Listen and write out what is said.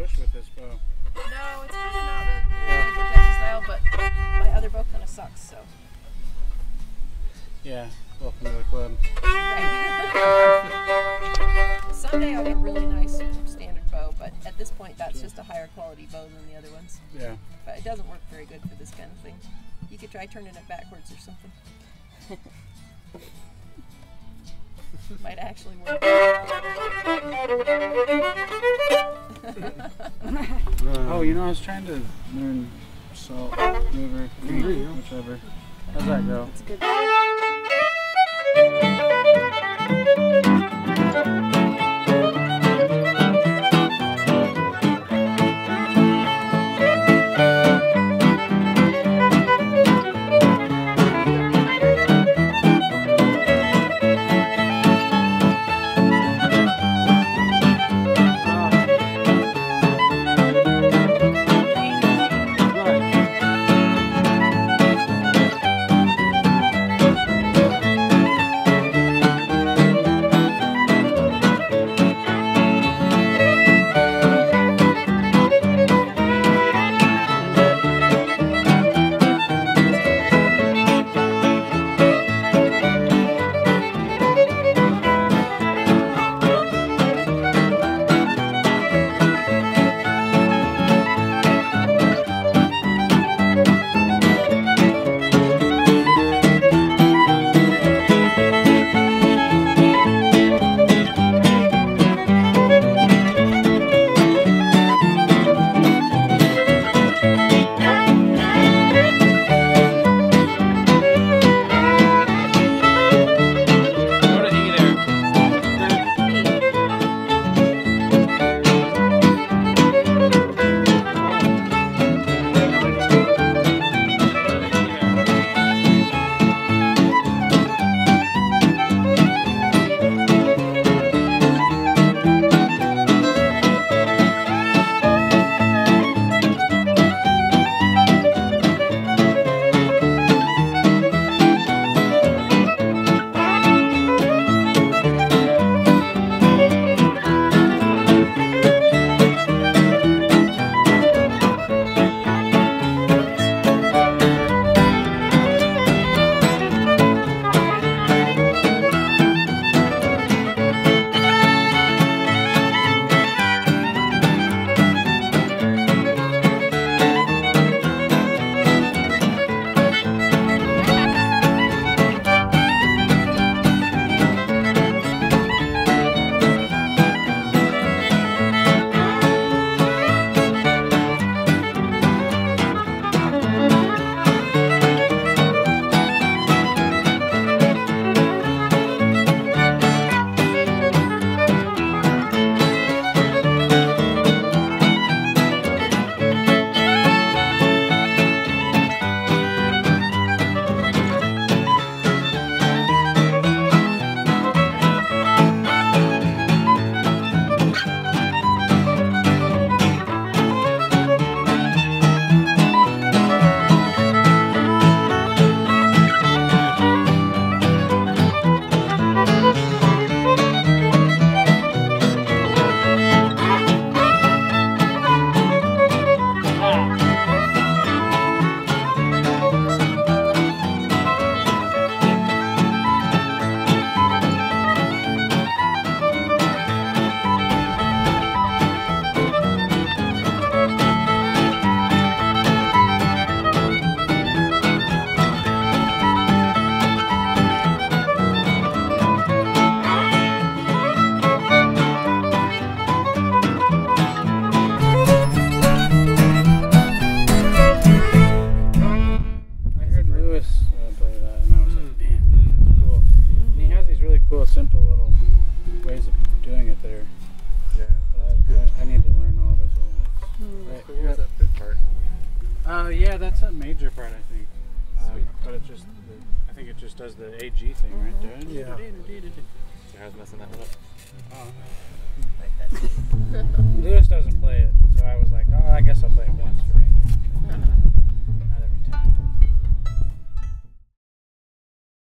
push with this bow. No, it's kind of not really good for Texas style, but my other bow kind of sucks, so. Yeah, welcome to the club. Right. Someday I'll get a really nice standard bow, but at this point that's just a higher quality bow than the other ones. Yeah. But it doesn't work very good for this kind of thing. You could try turning it backwards or something. Might actually work. Oh, you know, I was trying to learn Salt River, whichever. How's that go? It's good. That's a major part, I think. But it just, I think it just does the AG thing, right? Yeah. I was messing that one up. Lewis doesn't play it, so I was like, oh, I guess I'll play it once for major. Not every time.